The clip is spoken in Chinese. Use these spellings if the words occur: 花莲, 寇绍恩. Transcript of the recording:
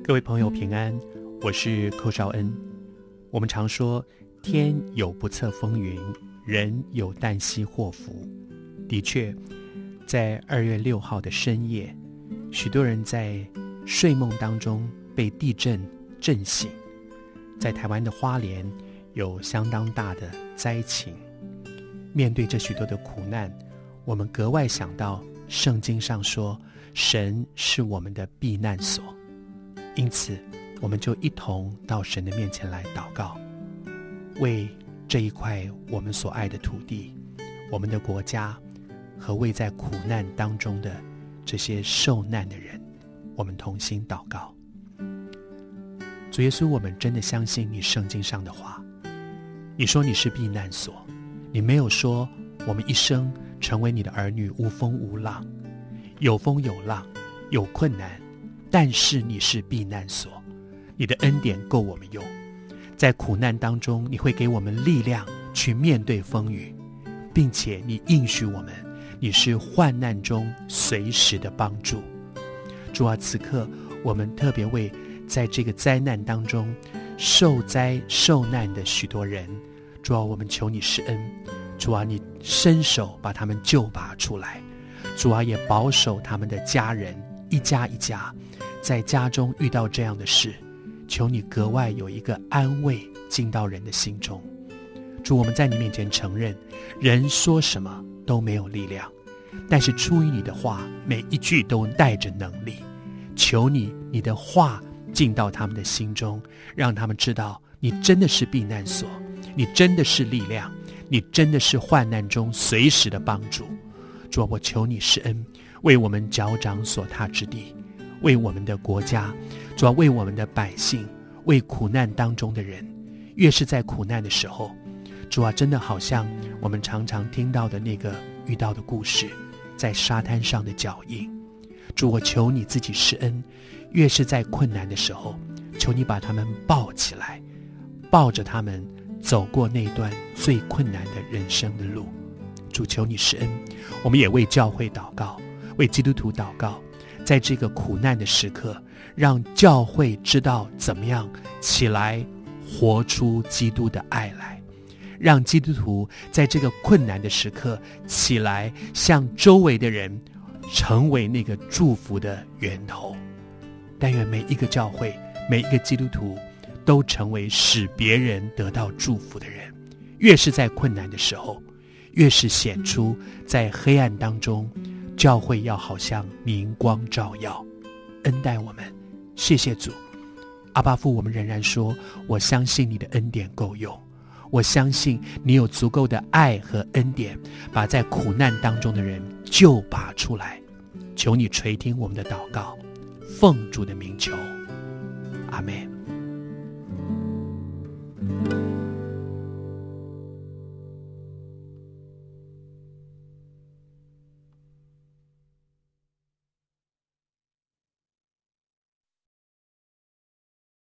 各位朋友平安，我是寇绍恩。我们常说天有不测风云，人有旦夕祸福。的确，在2月6号的深夜，许多人在睡梦当中被地震震醒。在台湾的花莲有相当大的灾情，面对这许多的苦难，我们格外想到圣经上说神是我们的避难所，因此我们就一同到神的面前来祷告，为这一块我们所爱的土地，我们的国家和位在苦难当中的这些受难的人，我们同心祷告。主耶稣，我们真的相信你圣经上的话，你说你是避难所，你没有说我们一生成为你的儿女无风无浪，有风有浪，有困难，但是你是避难所，你的恩典够我们用。在苦难当中，你会给我们力量去面对风雨，并且你应许我们，你是患难中随时的帮助。主啊，此刻我们特别为在这个灾难当中受灾受难的许多人，主啊，我们求你施恩，主啊，你伸手把他们救拔出来，主啊，也保守他们的家人，一家一家在家中遇到这样的事，求你格外有一个安慰进到人的心中。主，我们在你面前承认，人说什么都没有力量，但是出于你的话，每一句都带着能力。求你的话进到他们的心中，让他们知道你真的是避难所，你真的是力量，你真的是患难中随时的帮助。主，我求你施恩，为我们脚掌所踏之地，为我们的国家，主要为我们的百姓，为苦难当中的人。越是在苦难的时候，主啊，真的好像我们常常听到的那个遇到的故事，在沙滩上的脚印。主，我求你自己施恩，越是在困难的时候，求你把他们抱起来，抱着他们走过那段最困难的人生的路。主，求你施恩。我们也为教会祷告，为基督徒祷告，在这个苦难的时刻，让教会知道怎么样起来活出基督的爱来，让基督徒在这个困难的时刻起来向周围的人成为那个祝福的源头。但愿每一个教会，每一个基督徒都成为使别人得到祝福的人。越是在困难的时候，越是显出在黑暗当中教会要好像明光照耀。恩待我们，谢谢主。阿爸父，我们仍然说，我相信你的恩典够用，我相信你有足够的爱和恩典，把在苦难当中的人救拔出来。求你垂听我们的祷告，奉主的名求，阿们。